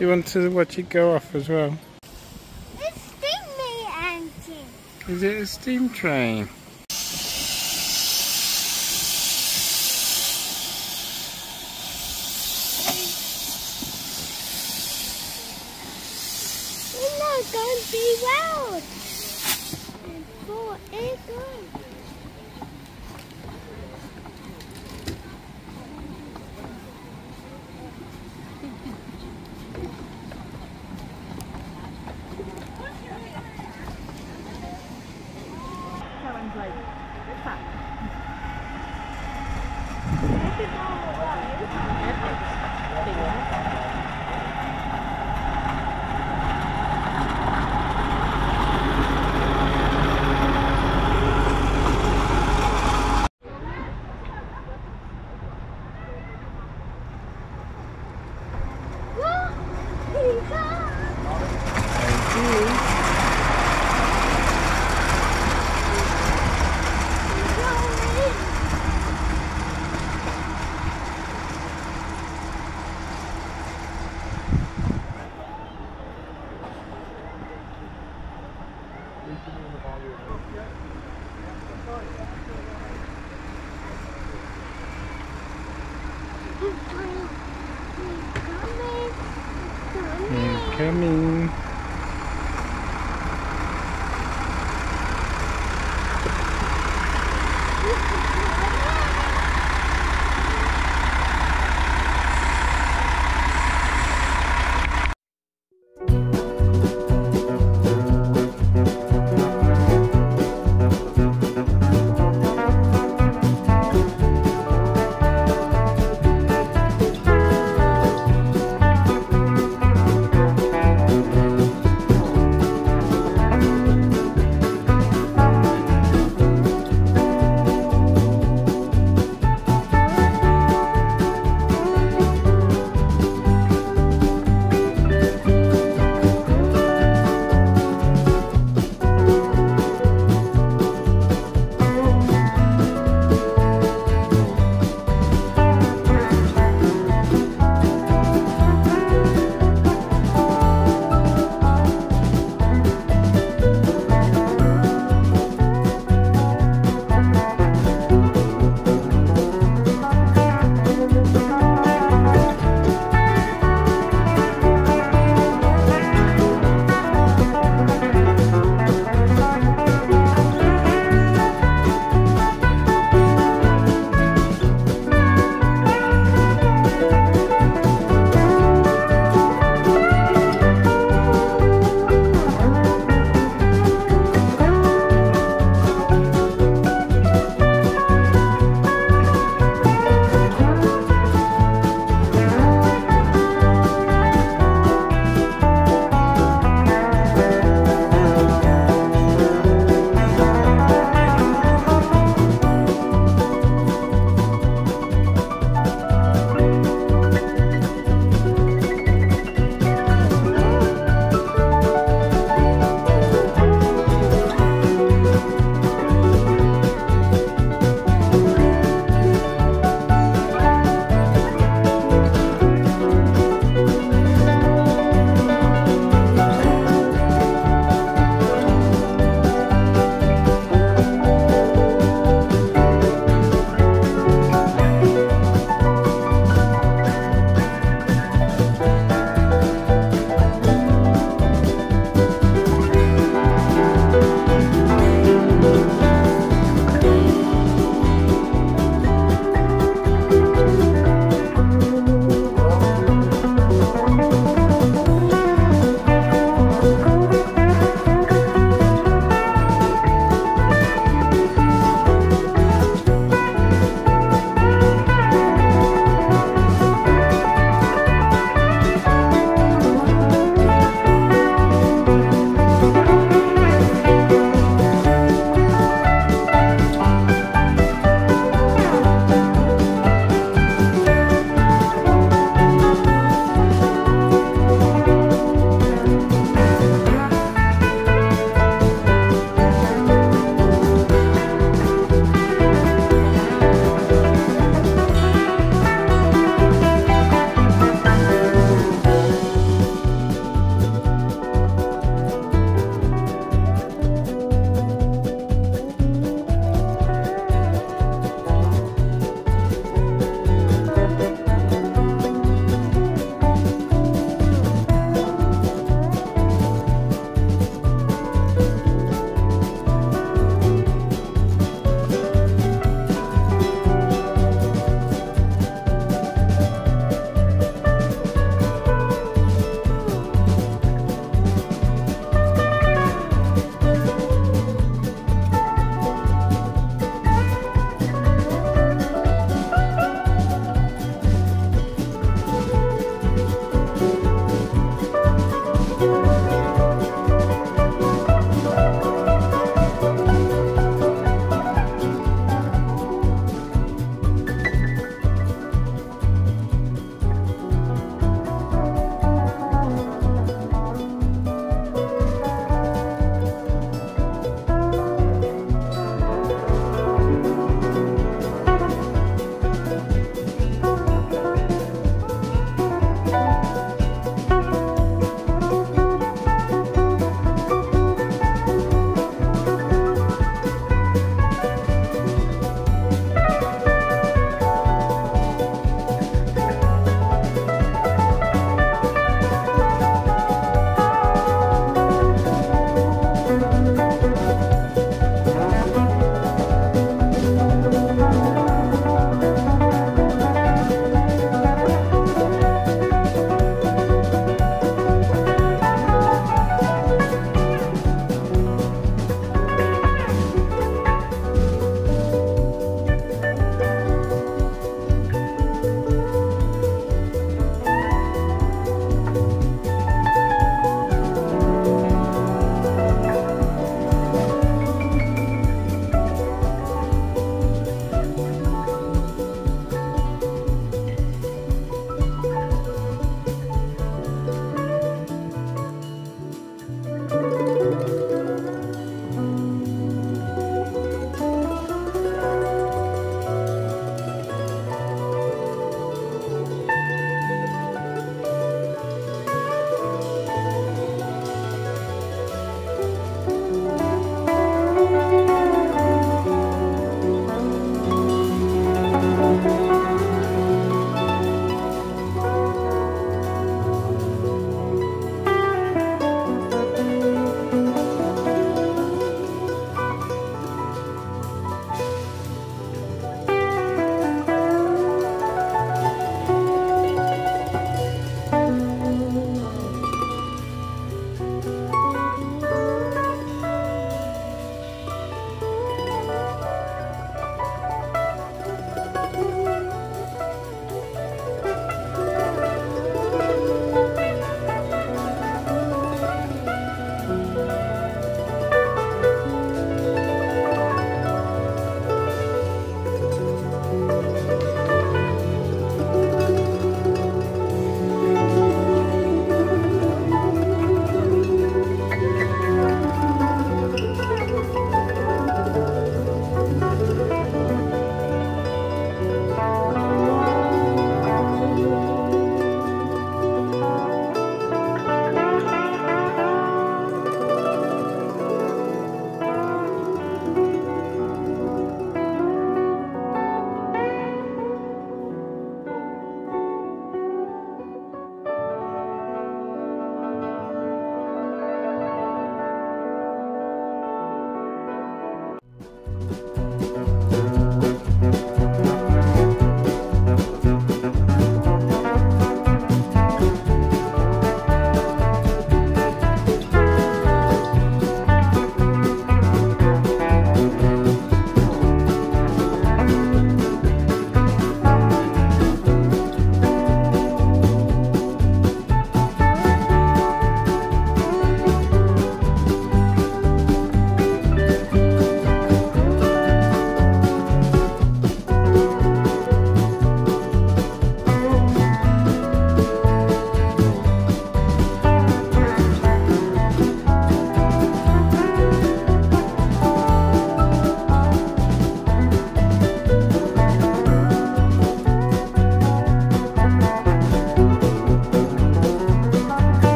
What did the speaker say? You want to watch it go off as well? It's steam engine. Is it a steam train? It's not going to be round. Before it goes. Coming.